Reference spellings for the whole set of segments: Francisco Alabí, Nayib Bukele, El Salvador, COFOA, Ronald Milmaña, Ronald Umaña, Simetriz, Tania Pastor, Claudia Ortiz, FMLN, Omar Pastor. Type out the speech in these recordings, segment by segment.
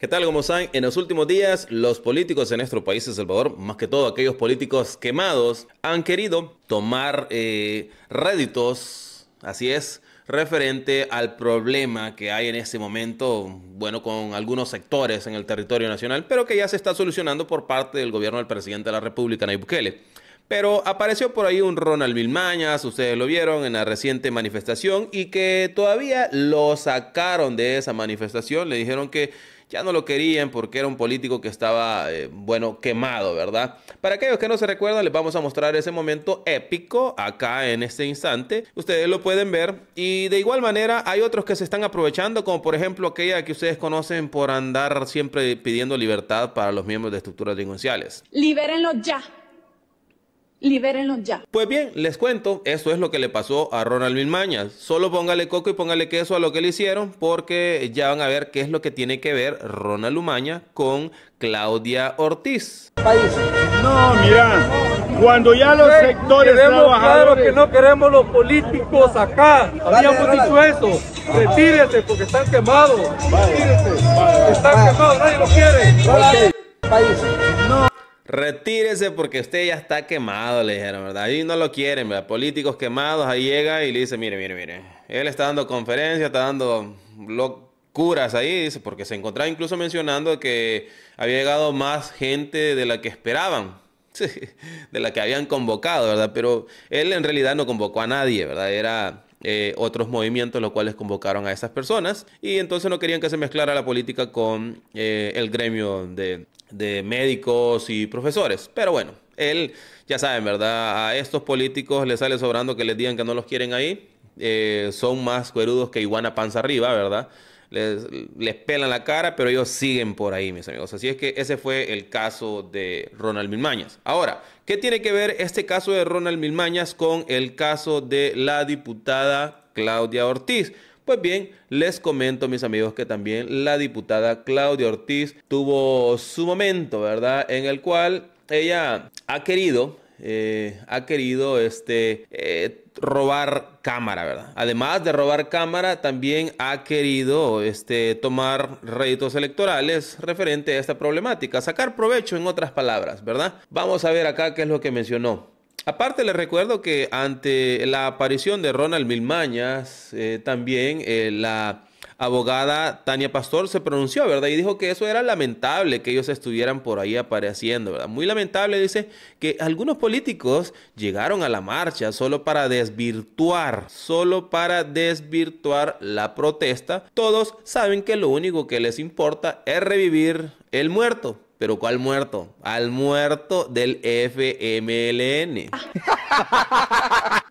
¿Qué tal? ¿Cómo están? En los últimos días, los políticos en nuestro país, El Salvador, más que todo aquellos políticos quemados, han querido tomar réditos, así es, referente al problema que hay en este momento, bueno, con algunos sectores en el territorio nacional, pero que ya se está solucionando por parte del gobierno del presidente de la República, Nayib Bukele. Pero apareció por ahí un Ronald Milmaña, ustedes lo vieron en la reciente manifestación, y que todavía lo sacaron de esa manifestación. Le dijeron que ya no lo querían porque era un político que estaba, bueno, quemado, ¿verdad? Para aquellos que no se recuerdan, les vamos a mostrar ese momento épico acá en este instante. Ustedes lo pueden ver. Y de igual manera, hay otros que se están aprovechando, como por ejemplo aquella que ustedes conocen por andar siempre pidiendo libertad para los miembros de estructuras delincuenciales. ¡Libérenlos ya! Libérenlos ya. Pues bien, les cuento, esto es lo que le pasó a Ronald Milmaña. Solo póngale coco y póngale queso a lo que le hicieron, porque ya van a ver qué es lo que tiene que ver Ronald Umaña con Claudia Ortiz. País. No, mira, cuando ya los sectores trabajadores... que no queremos los políticos acá. Habíamos dicho eso. Retírese, porque están quemados. Retírese. Están quemados, nadie los quiere. País. No. Retírese porque usted ya está quemado, le dijeron, ¿verdad? Ahí no lo quieren, ¿verdad? Políticos quemados, ahí llega y le dice, mire, mire, mire. Él está dando conferencias, está dando locuras ahí, dice, porque se encontraba incluso mencionando que había llegado más gente de la que esperaban, sí, de la que habían convocado, ¿verdad? Pero él en realidad no convocó a nadie, ¿verdad? Era... otros movimientos los cuales convocaron a esas personas y entonces no querían que se mezclara la política con el gremio de médicos y profesores. Pero bueno, él, ya saben, ¿verdad? A estos políticos les sale sobrando que les digan que no los quieren ahí. Son más cuerudos que iguana panza arriba, ¿verdad? Les pelan la cara, pero ellos siguen por ahí, mis amigos. Así es que ese fue el caso de Ronald Milmaña. Ahora, ¿qué tiene que ver este caso de Ronald Milmaña con el caso de la diputada Claudia Ortiz? Pues bien, les comento, mis amigos, que también la diputada Claudia Ortiz tuvo su momento, ¿verdad? En el cual ella ha querido robar cámara, ¿verdad? Además de robar cámara, también ha querido tomar réditos electorales referente a esta problemática. Sacar provecho, en otras palabras, ¿verdad? Vamos a ver acá qué es lo que mencionó. Aparte, les recuerdo que ante la aparición de Ronald Milmaña, también la abogada Tania Pastor se pronunció, ¿verdad? Y dijo que eso era lamentable, que ellos estuvieran por ahí apareciendo, ¿verdad? Muy lamentable, dice, que algunos políticos llegaron a la marcha solo para desvirtuar la protesta. Todos saben que lo único que les importa es revivir el muerto. ¿Pero cuál muerto? Al muerto del FMLN.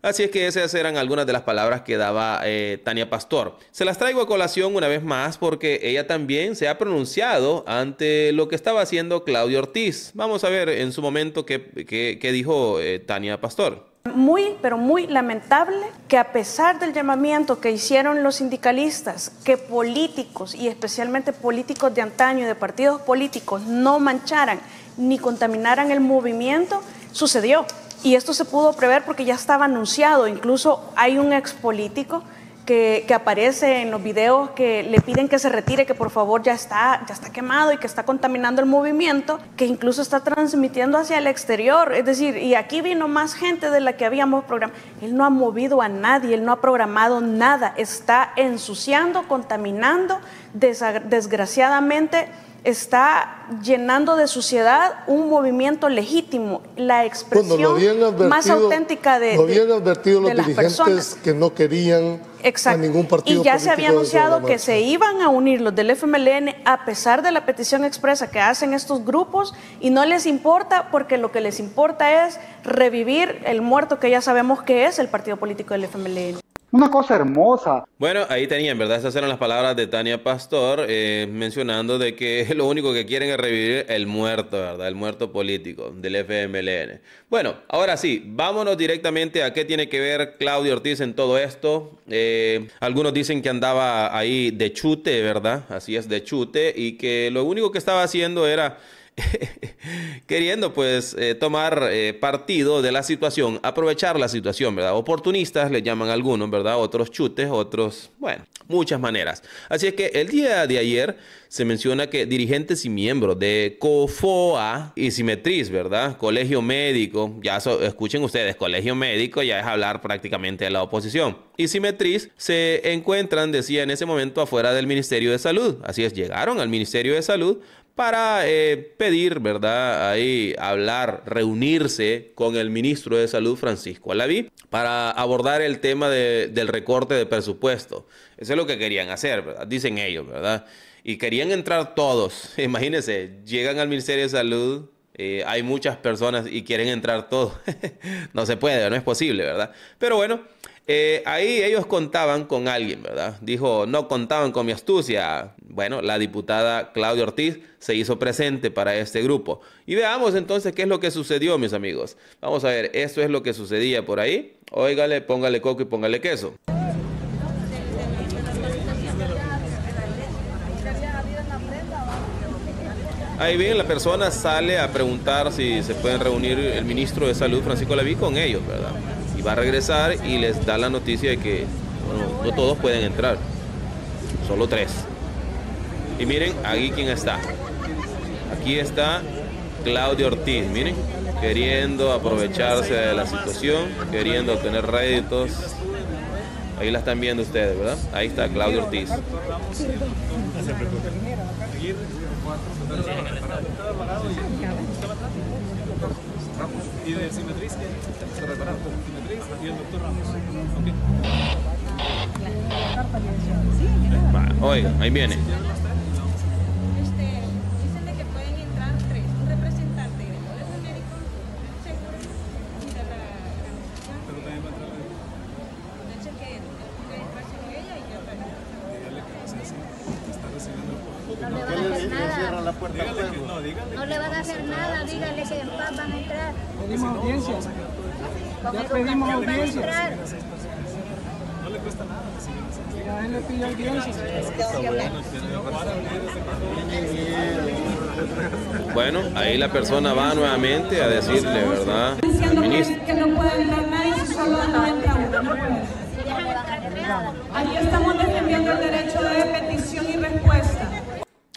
Así es que esas eran algunas de las palabras que daba Tania Pastor. Se las traigo a colación una vez más porque ella también se ha pronunciado ante lo que estaba haciendo Claudia Ortiz. Vamos a ver en su momento qué dijo Tania Pastor. Muy, pero muy lamentable que a pesar del llamamiento que hicieron los sindicalistas, que políticos y especialmente políticos de antaño, de partidos políticos, no mancharan ni contaminaran el movimiento, sucedió. Y esto se pudo prever porque ya estaba anunciado. Incluso hay un expolítico que aparece en los videos que le piden que se retire, que por favor ya está quemado y que está contaminando el movimiento, que incluso está transmitiendo hacia el exterior. Es decir, y aquí vino más gente de la que habíamos programado. Él no ha movido a nadie, él no ha programado nada. Está ensuciando, contaminando, desgraciadamente está llenando de suciedad un movimiento legítimo, la expresión más auténtica de las personas. Lo habían advertido los dirigentes que no querían a ningún partido político. Y ya se había anunciado que se iban a unir los del FMLN a pesar de la petición expresa que hacen estos grupos y no les importa porque lo que les importa es revivir el muerto que ya sabemos que es el partido político del FMLN. Una cosa hermosa. Bueno, ahí tenían, ¿verdad? Esas eran las palabras de Tania Pastor mencionando de que lo único que quieren es revivir el muerto, ¿verdad? El muerto político del FMLN. Bueno, ahora sí, vámonos directamente a qué tiene que ver Claudia Ortiz en todo esto. Algunos dicen que andaba ahí de chute, ¿verdad? Así es, de chute, y que lo único que estaba haciendo era queriendo pues tomar partido de la situación, aprovechar la situación, ¿verdad? Oportunistas le llaman algunos, ¿verdad? Otros chutes, otros, bueno, muchas maneras. Así es que el día de ayer se menciona que dirigentes y miembros de COFOA y Simetriz, ¿verdad? Colegio médico, ya escuchen ustedes, colegio médico ya es hablar prácticamente de la oposición. Y Simetriz se encuentran, decía en ese momento, afuera del Ministerio de Salud. Así es, llegaron al Ministerio de Salud para pedir, ¿verdad? Ahí hablar, reunirse con el ministro de Salud, Francisco Alabí, para abordar el tema del recorte de presupuesto. Eso es lo que querían hacer, ¿verdad? Dicen ellos, ¿verdad? Y querían entrar todos. Imagínense, llegan al Ministerio de Salud, hay muchas personas y quieren entrar todos. No se puede, no es posible, ¿verdad? Pero bueno, ahí ellos contaban con alguien, ¿verdad? Dijo, no contaban con mi astucia. Bueno, la diputada Claudia Ortiz se hizo presente para este grupo. Y veamos entonces qué es lo que sucedió, mis amigos. Vamos a ver, esto es lo que sucedía por ahí. Óigale, póngale coco y póngale queso. Ahí bien, la persona sale a preguntar si se pueden reunir el ministro de Salud, Francisco Alabí, con ellos, ¿verdad? Y va a regresar y les da la noticia de que, bueno, no todos pueden entrar, solo 3. Y miren, aquí quién está. Aquí está Claudia Ortiz, miren, queriendo aprovecharse de la situación, queriendo obtener réditos. Ahí la están viendo ustedes, ¿verdad? Ahí está Claudia Ortiz. Y de Simetriz, se repararon con Simetriz y el doctor Ramos. Ok. Oye, ahí viene. Dicen de que pueden entrar 3, un representante del colegio médico, del seguro y de la organización. Pero nadie va a entrar. Entonces, que puede entrar solo ella y yo también. Dígale que no se hace, que está recibiendo el público. No le van a hacer nada. Cierra la puerta al pueblo. No le van a hacer nada, dígale que después van a entrar. Pedimos audiencia. Ya pedimos audiencia. No le cuesta nada. Ya él le pidió audiencia. Bueno, ahí la persona va nuevamente a decirle, ¿verdad? Diciendo que no puede entrar nadie, solo no entra uno. Aquí estamos defendiendo el derecho de petición y respuesta.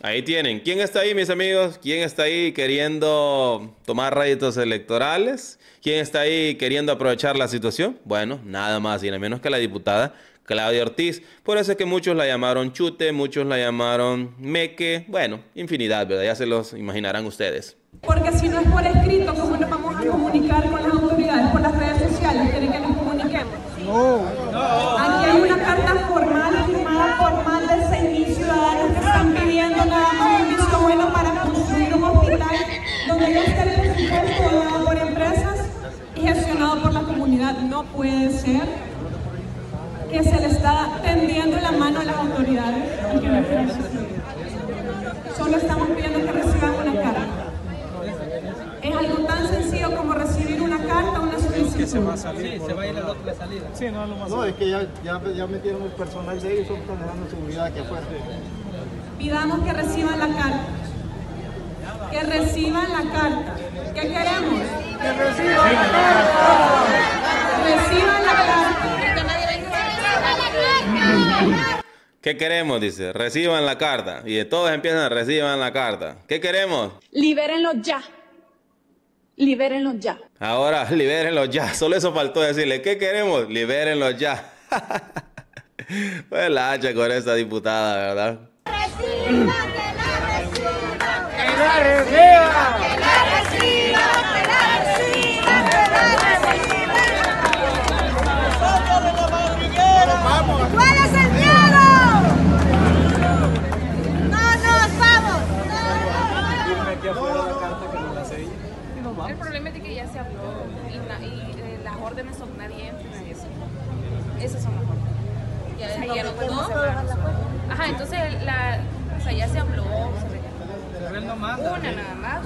Ahí tienen. ¿Quién está ahí, mis amigos? ¿Quién está ahí queriendo tomar réditos electorales? ¿Quién está ahí queriendo aprovechar la situación? Bueno, nada más y nada menos que la diputada Claudia Ortiz. Por eso es que muchos la llamaron chute, muchos la llamaron meque. Bueno, infinidad, ¿verdad? Ya se los imaginarán ustedes. Porque si no es por escrito, ¿cómo nos vamos a comunicar con las autoridades por las redes sociales? ¿Quieren que nos comuniquemos? No. No. Aquí hay una carta formal, firmada formal de 6.000 ciudadanos que están pidiendo nada más un visto bueno para construir un hospital donde ya esté el presupuesto donado por empresas y gestionado por la comunidad. No puede ser que se le está tendiendo la mano a las autoridades. Solo estamos pidiendo que reciban una carta. Es algo tan sencillo como recibir una carta, una solicitud. Que se va a salir. Sí, se va a ir a la salida. Sí, no, lo más no es que ya metieron el personal de ellos, son dando seguridad que afuera. Pidamos que reciban la carta. Que reciban la carta. ¿Qué queremos? Que reciban la carta. Reciban la carta. ¿Qué queremos? Dice, reciban la carta. Y de todos empiezan, reciban la carta. ¿Qué queremos? Libérenlos ya. Libérenlos ya. Ahora, libérenlos ya. Solo eso faltó decirle. ¿Qué queremos? Libérenlos ya. Pues la hacha con esta diputada, ¿verdad? ¡Reciba, que la reciba! ¡Que la reciba! ¡Que la reciba! ¡Que la reciba! ¡Sácale la madriguera! ¡Vamos! ¿Cuál es el miedo? ¡No nos vamos! El problema es de que ya se habló y las órdenes son nadie entra en eso. Esas son las órdenes. Ya se dieron todo. Ajá, entonces ya se habló. Pero él no manda. Una nada más.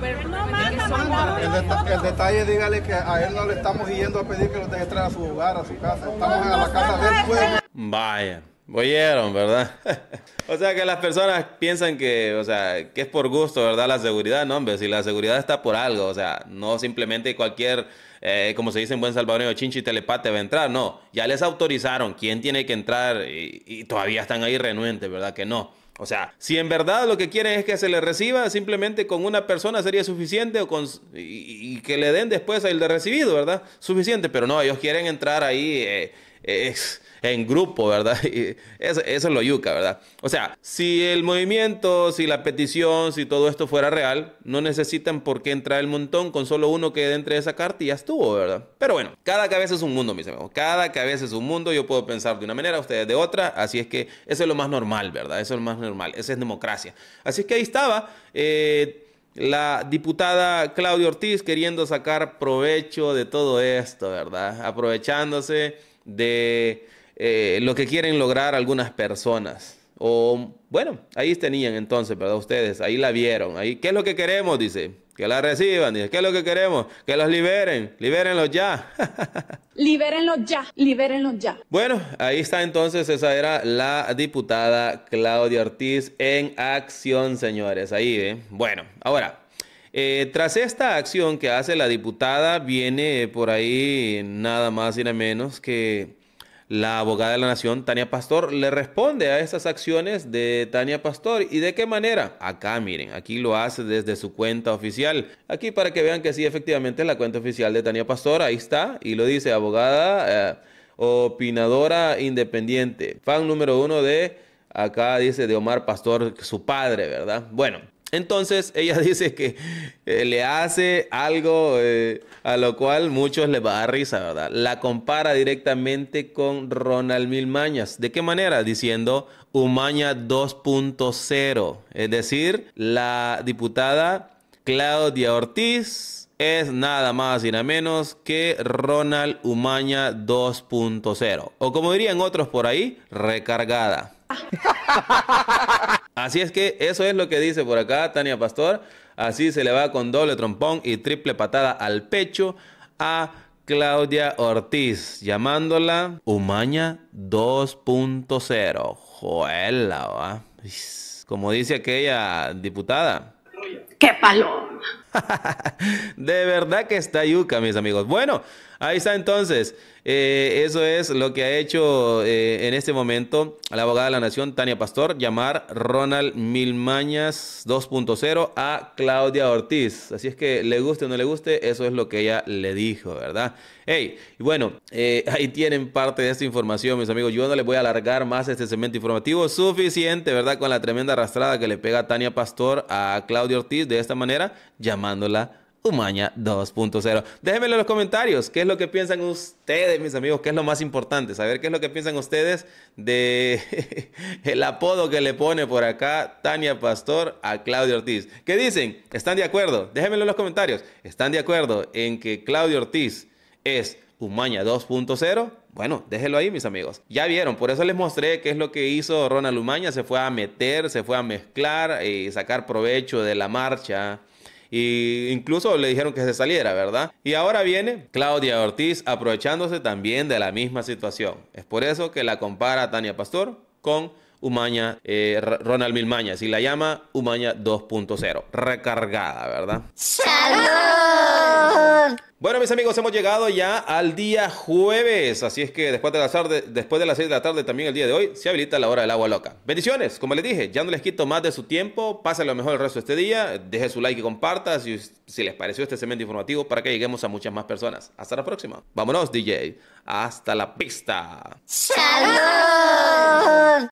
Pero él no manda. El detalle, dígale que a él no le estamos yendo a pedir que lo deje entrar a su hogar, a su casa. Estamos en la casa de él. Vaya. Oyeron, ¿verdad? O sea que las personas piensan que, o sea, que es por gusto, ¿verdad? La seguridad, no, hombre, si la seguridad está por algo, o sea, no simplemente cualquier, como se dice en buen salvadoreño, chinchi telepate va a entrar, no, ya les autorizaron quién tiene que entrar y todavía están ahí renuentes, ¿verdad? Que no. O sea, si en verdad lo que quieren es que se les reciba, simplemente con una persona sería suficiente o con, y que le den después el de recibido, ¿verdad? Suficiente, pero no, ellos quieren entrar ahí en grupo, ¿verdad? Y eso es lo yuca, ¿verdad? O sea, si el movimiento, si la petición, si todo esto fuera real, no necesitan por qué entrar el montón, con solo uno que entre esa carta y ya estuvo, ¿verdad? Pero bueno, cada cabeza es un mundo, mis amigos. Cada cabeza es un mundo. Yo puedo pensar de una manera, ustedes de otra. Así es que eso es lo más normal, ¿verdad? Eso es lo más normal. Esa es democracia. Así es que ahí estaba la diputada Claudia Ortiz queriendo sacar provecho de todo esto, ¿verdad? Aprovechándose de lo que quieren lograr algunas personas. O bueno, ahí tenían entonces, ¿verdad? Ustedes, ahí la vieron. Ahí, ¿qué es lo que queremos? Dice, que la reciban. Dice, ¿qué es lo que queremos? Que los liberen. Libérenlos ya. Libérenlos ya. Libérenlos ya. Bueno, ahí está entonces. Esa era la diputada Claudia Ortiz en acción, señores. Ahí, ¿eh? Bueno, ahora, tras esta acción que hace la diputada, viene por ahí nada más y nada menos que la abogada de la Nación, Tania Pastor, le responde a estas acciones de Tania Pastor. ¿Y de qué manera? Acá, miren, aquí lo hace desde su cuenta oficial. Aquí para que vean que sí, efectivamente, es la cuenta oficial de Tania Pastor. Ahí está. Y lo dice, abogada, opinadora independiente, fan número uno de, acá dice, de Omar Pastor, su padre, ¿verdad? Bueno, entonces ella dice que le hace algo a lo cual muchos les va a dar risa, ¿verdad? La compara directamente con Ronald Milmaña. ¿De qué manera? Diciendo Umaña 2.0. Es decir, la diputada Claudia Ortiz es nada más y nada menos que Ronald Umaña 2.0. O como dirían otros por ahí, recargada. Así es que eso es lo que dice por acá Tania Pastor. Así se le va con doble trompón y triple patada al pecho a Claudia Ortiz, llamándola Umaña 2.0. Joela, ¿va? Como dice aquella diputada. ¡Qué paloma! De verdad que está yuca, mis amigos. Bueno, ahí está entonces. Eso es lo que ha hecho en este momento la abogada de la Nación, Tania Pastor, llamar Ronald Milmaña 2.0 a Claudia Ortiz. Así es que le guste o no le guste, eso es lo que ella le dijo, ¿verdad? Hey, bueno, ahí tienen parte de esta información, mis amigos. Yo no les voy a alargar más este segmento informativo. Suficiente, ¿verdad? Con la tremenda arrastrada que le pega Tania Pastor a Claudia Ortiz de esta manera, llamándola Umaña 2.0. Déjenmelo en los comentarios. ¿Qué es lo que piensan ustedes, mis amigos? ¿Qué es lo más importante? Saber qué es lo que piensan ustedes de el apodo que le pone por acá Tania Pastor a Claudia Ortiz. ¿Qué dicen? ¿Están de acuerdo? Déjenmelo en los comentarios. ¿Están de acuerdo en que Claudia Ortiz es Umaña 2.0? Bueno, déjenlo ahí, mis amigos. Ya vieron, por eso les mostré qué es lo que hizo Ronald Umaña. Se fue a meter, se fue a mezclar y sacar provecho de la marcha. Y incluso le dijeron que se saliera, ¿verdad? Y ahora viene Claudia Ortiz aprovechándose también de la misma situación. Es por eso que la compara Tania Pastor con Umaña, Ronald Milmaña. Si la llama Umaña 2.0. Recargada, ¿verdad? ¡Salud! Bueno, mis amigos, hemos llegado ya al día jueves. Así es que después de las 6 de la tarde, también el día de hoy, se habilita la hora del agua loca. Bendiciones, como les dije, ya no les quito más de su tiempo. Pásenlo mejor el resto de este día. Deje su like y comparta si les pareció este segmento informativo para que lleguemos a muchas más personas. Hasta la próxima. Vámonos, DJ. Hasta la pista. ¡Salud!